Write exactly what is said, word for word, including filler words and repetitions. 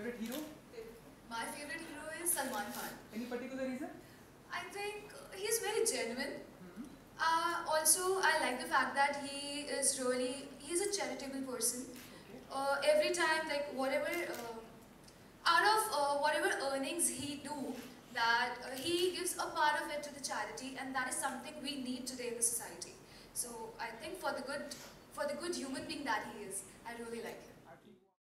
favorite hero? My favorite hero is Salman Khan. Any particular reason? I think he's very genuine. Mm-hmm. uh, also, I like the fact that he is really, he's a charitable person. Okay. Uh, every time, like whatever, uh, out of uh, whatever earnings he do, that uh, he gives a part of it to the charity, and that is something we need today in the society. So I think for the good, for the good human being that he is, I really like him.